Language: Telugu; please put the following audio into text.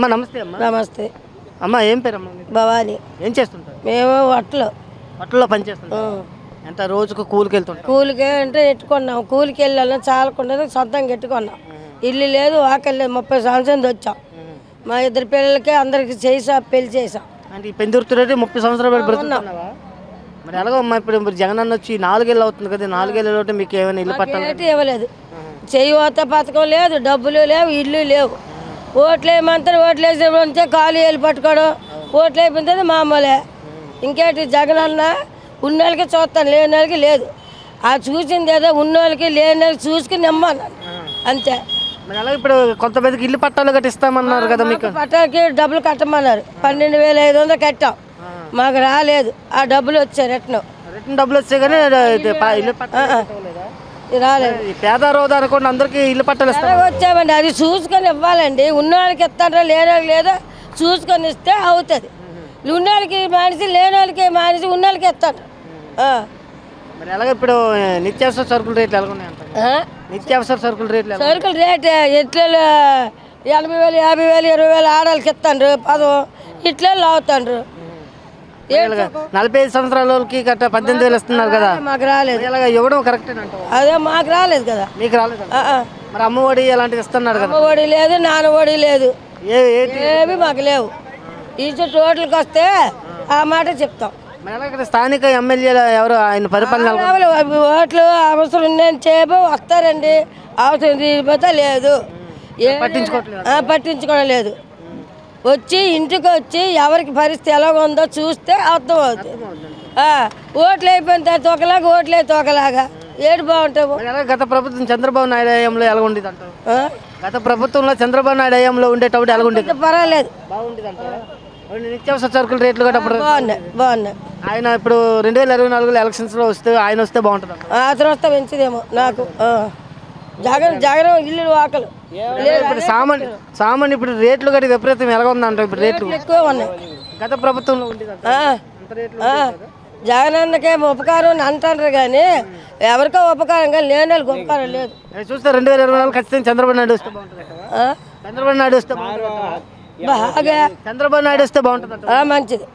అమ్మ నమస్తే అమ్మ. నమస్తే అమ్మ. ఏం పేరు అమ్మ? భవాని. ఏం చేస్తుంటారు? మేము వట్టలో పని చేస్తుంటాం. ఎంత రోజుకు కూలికి వెళ్తుంటాం? కూలికి అంటే ఎట్టుకున్నాం, కూలికి వెళ్ళాలన్నా చాలకుండా సొంతంగా ఎట్టుకున్నాం. ఇల్లు లేదు, ఆకలి లేదు. 30 సంవత్సరం వచ్చాం. మా ఇద్దరు పిల్లలకి అందరికి చేసా, పెళ్లి చేసాం. అంటే ఈ పెందుర్తి 30 సంవత్సరాలు పెడుతున్నావా? మరి ఎలాగో అమ్మ, ఇప్పుడు జగన్ అన్న వచ్చి 4 ఏళ్ళు అవుతుంది కదా, 4 ఏళ్ళు మీకు ఏమైనా ఇల్లు పట్టాలంటే ఇవ్వలేదు. చేయూత పథకం లేదు, డబ్బులు లేవు, ఇల్లు లేవు. ఓట్లేమంతా ఓట్లు వేసేప్పుడు ఉంటే కాలు ఏళ్ళు పట్టుకోవడం, ఓట్లు అయిపోతుంది మామూలే. ఇంకేంటి జగన్ అన్న ఉన్న వాళ్ళకి చూస్తాను, లేని వాళ్ళకి లేదు. ఆ చూసింది ఏదో ఉన్న వాళ్ళకి లేని వాళ్ళకి చూసుకుని నమ్మన్నాను అంతే. ఇప్పుడు కొంతమందికి ఇల్లు పట్టాలు కట్టిస్తామన్నారు కదా, మీకు పట్టాలకి డబ్బులు కట్టమన్నారు. 12,500 కట్టాం, మాకు రాలేదు. ఆ డబ్బులు వచ్చాయి, రిటర్న్ డబ్బులు వచ్చాయి కానీ రాలేదు. పేదరోధ అనుకోండి, అందరికీ ఇల్లు పట్టాలు వచ్చామండి. అది చూసుకొని ఇవ్వాలండి. ఉన్నవాళ్ళకి ఇస్తారా, లేని వాళ్ళకి లేదా చూసుకొని ఇస్తే అవుతుంది. ఉన్నవాళ్ళకి మనిషి, లేని వాళ్ళకి మనిషి, ఉన్నవాళ్ళకి ఇస్తాడు. మరి ఎలాగ ఇప్పుడు నిత్యావసర సరుకుల రేట్లు ఎలాగ ఉన్నాయంట? నిత్యావసర సరుకుల రేట్లు, సరుకుల రేట్ ఇట్లా 80,000, 50,000, 20,000 ఆడవాళ్ళకి ఇస్తాండ్రు పదం. ఇట్లా లాగుతాండ్రు. 45 సంవత్సరాల వాళ్ళకి గట్ట 18,000 ఇస్తున్నారు కదా, మాకు రాలేదు. ఇలాగ ఇవ్వడం కరెక్ట్ అదే, మాకు రాలేదు కదా. మీకు రాలేదు. మరి అమ్మఒడి అలాంటివి ఇస్తున్నారు కదా? అమ్మఒడి లేదు, నాన్నఒడి లేదు, ఏవి మాకు లేవు. ఈ చోట్లకి వస్తే ఆ మాట చెప్తాం. స్థానిక ఎమ్మెల్యేలు ఎవరు ఆయన పరిపాలన ఓట్లు అవసరం ఉన్నాయని చెప్పి వస్తారండి. అవసరం తీరిపోతే లేదు, పట్టించుకోవడం లేదు. వచ్చి ఇంటికి వచ్చి ఎవరికి పరిస్థితి ఎలా ఉందో చూస్తే అర్థం అవుతుంది. ఓట్లు అయిపోయిన తర్వాత ఒకలాగా, ఓట్లు అయితే ఒకలాగా, ఏడు బాగుంటాయి. గత ప్రభుత్వం చంద్రబాబు నాయుడు హయాంలో ఎలా ఉండేది అంటారు? గత ప్రభుత్వంలో చంద్రబాబు నాయుడు హయాంలో ఉండేటప్పుడు ఎలా ఉండేది? పర్వాలేదు, బాగుండేది అంటారు. నిత్యావసర సరుకుల రేట్లు బాగున్నాయి. ఆయన ఇప్పుడు 2024 ఎలక్షన్స్ లో వస్తే ఆయన వస్తే బాగుంటుంది. అతను వస్తే మంచిదేమో నాకు. జగన్ జగన్ ఇల్లు వాకలు సామాన్. ఇప్పుడు రేట్లు గట్టి విపరీతం ఎలా ఉందంట? ఇప్పుడు రేట్లు ఎక్కువ ఉన్నాయి. గత ప్రభుత్వంలో జగన్ అన్నకే ఉపకారం అంటారు కానీ ఎవరికో ఉపకారం కానీ లేని వాళ్ళకి ఉపకారం లేదు. చూస్తే 2024 ఖచ్చితంగా చంద్రబాబు నాయుడు వస్తే బాగుంటుంది. చంద్రబాబు నాయుడు వస్తే బాగా, చంద్రబాబు నాయుడు వస్తే బాగుంటుంది. మంచిది.